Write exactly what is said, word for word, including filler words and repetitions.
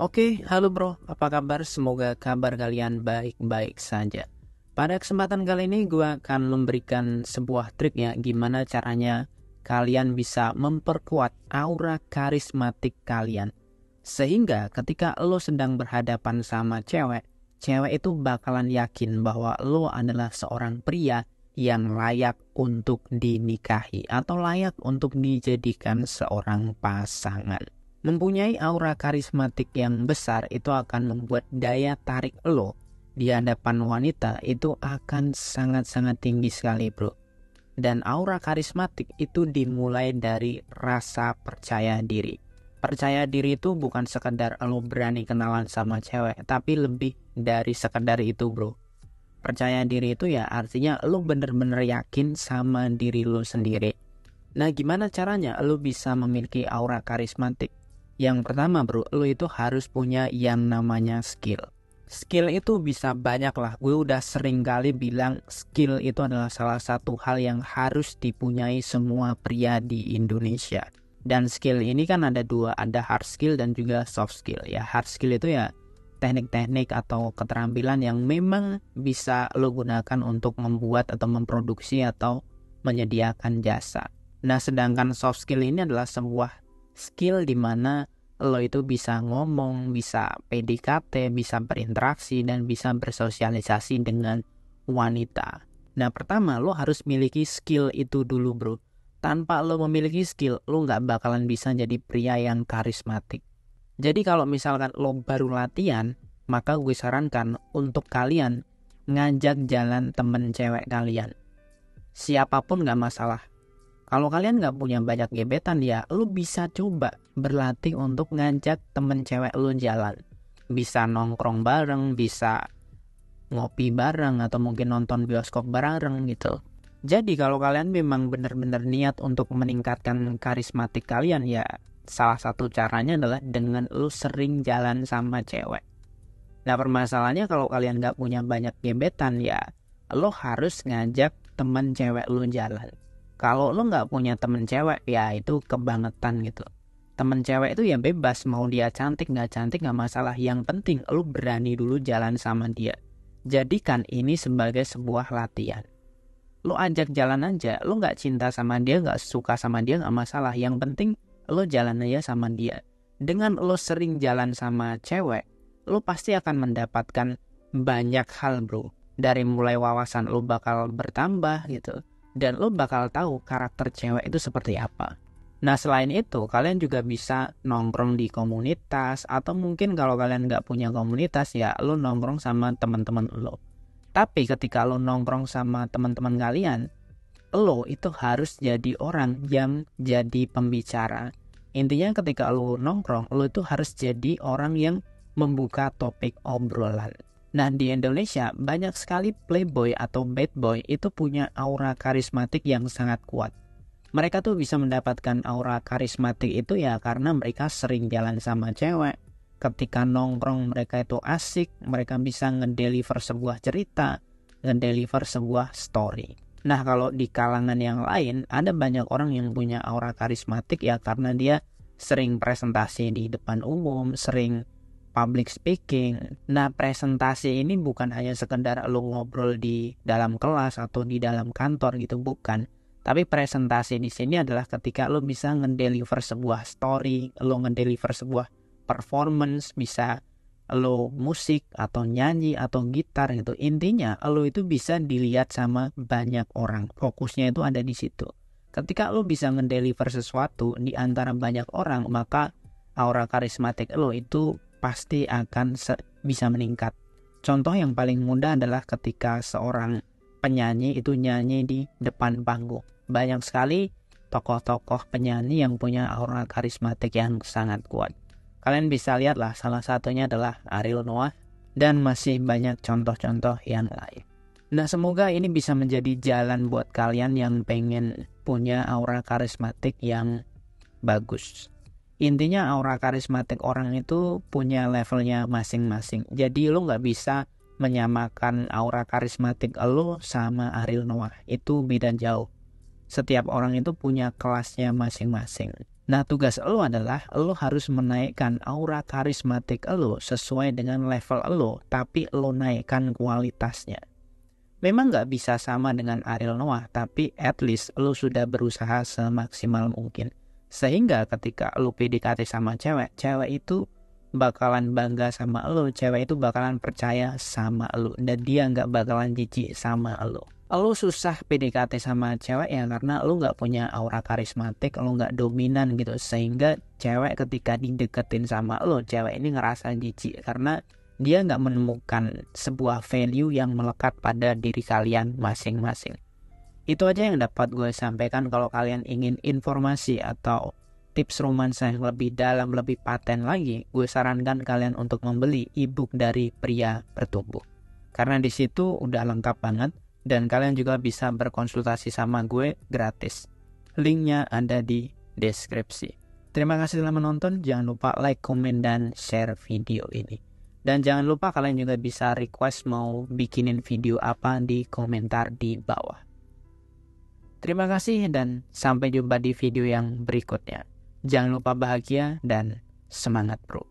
Oke, halo bro, apa kabar? Semoga kabar kalian baik-baik saja. Pada kesempatan kali ini gue akan memberikan sebuah trik ya, gimana caranya kalian bisa memperkuat aura karismatik kalian. Sehingga ketika lo sedang berhadapan sama cewek, cewek itu bakalan yakin bahwa lo adalah seorang pria yang layak untuk dinikahi atau layak untuk dijadikan seorang pasangan. Mempunyai aura karismatik yang besar itu akan membuat daya tarik lo di hadapan wanita itu akan sangat-sangat tinggi sekali bro. Dan aura karismatik itu dimulai dari rasa percaya diri. Percaya diri itu bukan sekedar lo berani kenalan sama cewek, tapi lebih dari sekedar itu bro. Percaya diri itu ya artinya lo bener-bener yakin sama diri lo sendiri. Nah, gimana caranya lo bisa memiliki aura karismatik? Yang pertama bro, lo itu harus punya yang namanya skill. Skill itu bisa banyak lah, gue udah sering kali bilang skill itu adalah salah satu hal yang harus dipunyai semua pria di Indonesia. Dan skill ini kan ada dua, ada hard skill dan juga soft skill ya. Hard skill itu ya teknik-teknik atau keterampilan yang memang bisa lo gunakan untuk membuat atau memproduksi atau menyediakan jasa. Nah, sedangkan soft skill ini adalah sebuah skill di mana lo itu bisa ngomong, bisa P D K T, bisa berinteraksi, dan bisa bersosialisasi dengan wanita. Nah, pertama lo harus miliki skill itu dulu bro. Tanpa lo memiliki skill, lo nggak bakalan bisa jadi pria yang karismatik. Jadi kalau misalkan lo baru latihan, maka gue sarankan untuk kalian ngajak jalan temen cewek kalian. Siapapun nggak masalah. Kalau kalian nggak punya banyak gebetan ya, lu bisa coba berlatih untuk ngajak temen cewek lu jalan. Bisa nongkrong bareng, bisa ngopi bareng, atau mungkin nonton bioskop bareng gitu. Jadi kalau kalian memang benar-benar niat untuk meningkatkan karismatik kalian ya, salah satu caranya adalah dengan lu sering jalan sama cewek. Nah, permasalahannya kalau kalian nggak punya banyak gebetan ya, lu harus ngajak temen cewek lu jalan. Kalau lo nggak punya temen cewek, ya itu kebangetan gitu. Temen cewek itu ya bebas, mau dia cantik, nggak cantik, nggak masalah. Yang penting lo berani dulu jalan sama dia. Jadikan ini sebagai sebuah latihan. Lo ajak jalan aja, lo nggak cinta sama dia, nggak suka sama dia, nggak masalah. Yang penting lo jalan aja sama dia. Dengan lo sering jalan sama cewek, lo pasti akan mendapatkan banyak hal bro. Dari mulai wawasan lo bakal bertambah gitu. Dan lo bakal tahu karakter cewek itu seperti apa. Nah, selain itu kalian juga bisa nongkrong di komunitas. Atau mungkin kalau kalian gak punya komunitas ya lo nongkrong sama teman-teman lo. Tapi ketika lo nongkrong sama teman-teman kalian, lo itu harus jadi orang yang jadi pembicara. Intinya ketika lo nongkrong, lo itu harus jadi orang yang membuka topik obrolan. Nah, di Indonesia banyak sekali playboy atau bad boy itu punya aura karismatik yang sangat kuat. Mereka tuh bisa mendapatkan aura karismatik itu ya karena mereka sering jalan sama cewek. Ketika nongkrong mereka itu asik, mereka bisa ngedeliver sebuah cerita, ngedeliver sebuah story. Nah, kalau di kalangan yang lain ada banyak orang yang punya aura karismatik ya karena dia sering presentasi di depan umum, sering public speaking. Nah, presentasi ini bukan hanya sekedar lo ngobrol di dalam kelas atau di dalam kantor gitu, bukan. Tapi presentasi di sini adalah ketika lo bisa ngedeliver sebuah story, lo ngedeliver sebuah performance, bisa lo musik atau nyanyi atau gitar gitu. Intinya lo itu bisa dilihat sama banyak orang. Fokusnya itu ada di situ. Ketika lo bisa ngedeliver sesuatu di antara banyak orang, maka aura karismatik lo itu pasti akan bisa meningkat. Contoh yang paling mudah adalah ketika seorang penyanyi itu nyanyi di depan panggung. Banyak sekali tokoh-tokoh penyanyi yang punya aura karismatik yang sangat kuat. Kalian bisa lihat lah, salah satunya adalah Ariel Noah dan masih banyak contoh-contoh yang lain. Nah, semoga ini bisa menjadi jalan buat kalian yang pengen punya aura karismatik yang bagus. Intinya aura karismatik orang itu punya levelnya masing-masing. Jadi lo gak bisa menyamakan aura karismatik lo sama Ariel Noah. Itu beda jauh. Setiap orang itu punya kelasnya masing-masing. Nah, tugas lo adalah lo harus menaikkan aura karismatik lo sesuai dengan level lo, tapi lo naikkan kualitasnya. Memang nggak bisa sama dengan Ariel Noah, tapi at least lo sudah berusaha semaksimal mungkin. Sehingga ketika lo P D K T sama cewek, cewek itu bakalan bangga sama lo, cewek itu bakalan percaya sama lo, dan dia nggak bakalan jijik sama lo. Lo susah P D K T sama cewek ya karena lo nggak punya aura karismatik, lo nggak dominan gitu, sehingga cewek ketika dideketin sama lo, cewek ini ngerasa jijik karena dia nggak menemukan sebuah value yang melekat pada diri kalian masing-masing. Itu aja yang dapat gue sampaikan. Kalau kalian ingin informasi atau tips romansa yang lebih dalam, lebih paten lagi, gue sarankan kalian untuk membeli ebook dari Pria Bertumbuh, karena di situ udah lengkap banget. Dan kalian juga bisa berkonsultasi sama gue gratis. Linknya ada di deskripsi. Terima kasih telah menonton. Jangan lupa like, komen, dan share video ini. Dan jangan lupa kalian juga bisa request mau bikinin video apa di komentar di bawah. Terima kasih dan sampai jumpa di video yang berikutnya. Jangan lupa bahagia dan semangat bro.